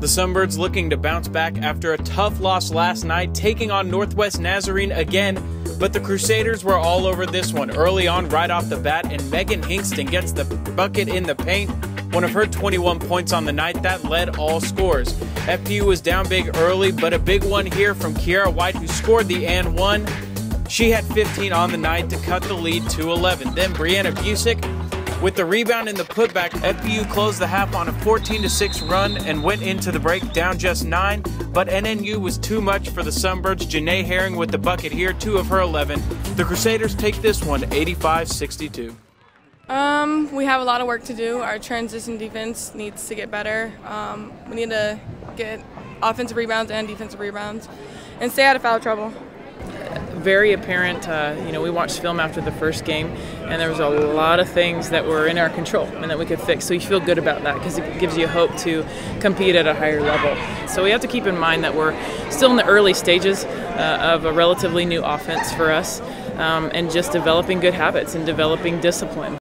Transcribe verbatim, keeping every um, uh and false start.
The Sunbirds looking to bounce back after a tough loss last night, taking on Northwest Nazarene again, but the Crusaders were all over this one early on right off the bat, and Megan Hingston gets the bucket in the paint, one of her twenty-one points on the night that led all scores. F P U was down big early, but a big one here from Kiara White, who scored the and one. She had fifteen on the night to cut the lead to eleven. Then Brianna Busick with the rebound and the putback. F P U closed the half on a fourteen to six run and went into the break down just nine, but N N U was too much for the Sunbirds. Jenay Herring with the bucket here, two of her eleven. The Crusaders take this one eighty-five sixty-two. Um, we have a lot of work to do. Our transition defense needs to get better. Um, we need to get offensive rebounds and defensive rebounds and stay out of foul trouble. Very apparent, uh, you know, we watched film after the first game, and there was a lot of things that were in our control and that we could fix. So you feel good about that because it gives you hope to compete at a higher level. So we have to keep in mind that we're still in the early stages uh, of a relatively new offense for us, um, and just developing good habits and developing discipline.